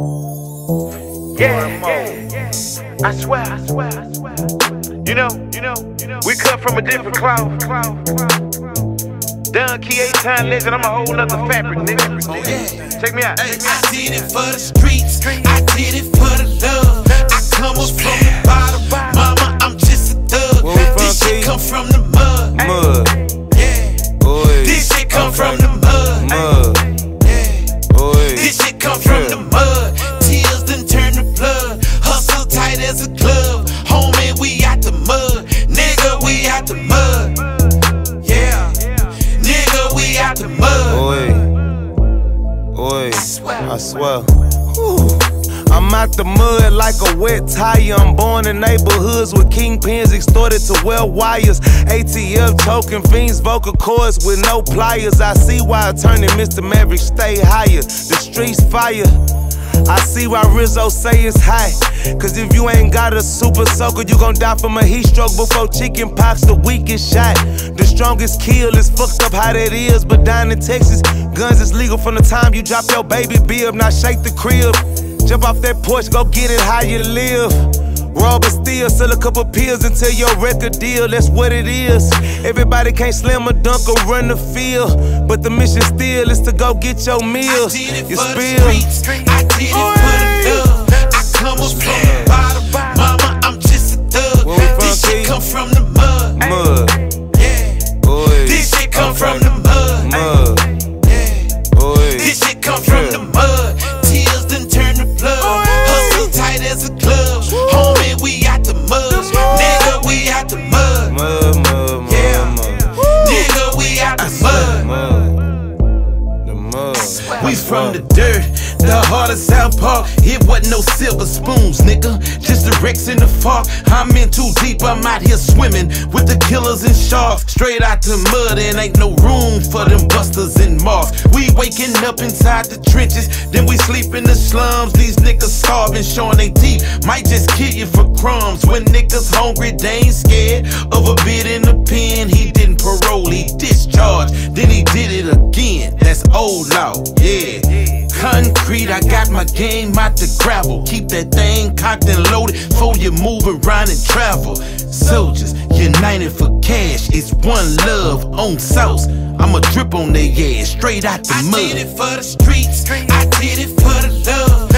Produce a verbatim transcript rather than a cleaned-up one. Yeah, yeah, yeah, I swear, I swear, I swear. You know, you know, you know, we cut from a different cloth. Done key eight time legend, I'm a whole nother fabric, nigga. Oh, yeah. Take me out. Hey, I did it for the streets, I did it for the love. I come up from the bottom, mama, I'm just a thug. This shit come from the mud, mud. Yeah. This shit come from the mud, mud. Yeah. This shit come from the mud. Tears done turn to blood. Hustle tight as a glove. Homie, we out the mud, nigga, we out the mud. Yeah, nigga, we out the mud. Oi, oi, I swear. Whew. I'm out the mud like a wet tire. I'm born in neighborhoods with kingpins extorted to well wires. A T F token fiends, vocal cords with no pliers. I see why attorney Mister Maverick stay higher. The streets fire. I see why Rizzo say it's high. Cause if you ain't got a super soaker, you gon' die from a heat stroke before chicken pox, the weakest shot. The strongest kill is fucked up how that is. But down in Texas, guns is legal from the time you drop your baby bib. Now shake the crib. Jump off that porch, go get it how you live. Rob but steal, sell a couple pills until your record deal, that's what it is. Everybody can't slam a dunk or run the field, but the mission still is to go get your meals. I did it you for spill. The streets, I did it Oy. For the love. I come up from the bottom, mama, I'm just a thug. This shit come from the mud, mud. Yeah. Boy. This shit come okay. from the mud, mud. Yeah. Boy. This shit come yeah. from the mud. Tears done turn to blood. Oy. Hustle tight as a glove. Homie, we out the mud, nigga, we out the mud, mud, mud, mud, yeah. mud. Nigga, we out the mud. Mud. The mud. We from the dirt, the heart of South Park. It wasn't no silver spoons, nigga, just the wrecks in the fog. I'm in too deep, I'm out here swimming with the killers and sharks. Straight out the mud, and ain't no room for them busters and moths. We waking up inside the trenches, then we sleep in the slums. These niggas starving, showing they teeth. Might just kill you for crumbs. When niggas hungry, they ain't scared of a bit in the pen. He didn't parole, he discharged, then he did it again. That's old law, yeah. Concrete, I got my game out the gravel. Keep that thing cocked and loaded before you move around and travel. Soldiers united for cash. It's one love on sauce. I'ma drip on their ass straight out the mud. I did it for the streets, I did it for the love.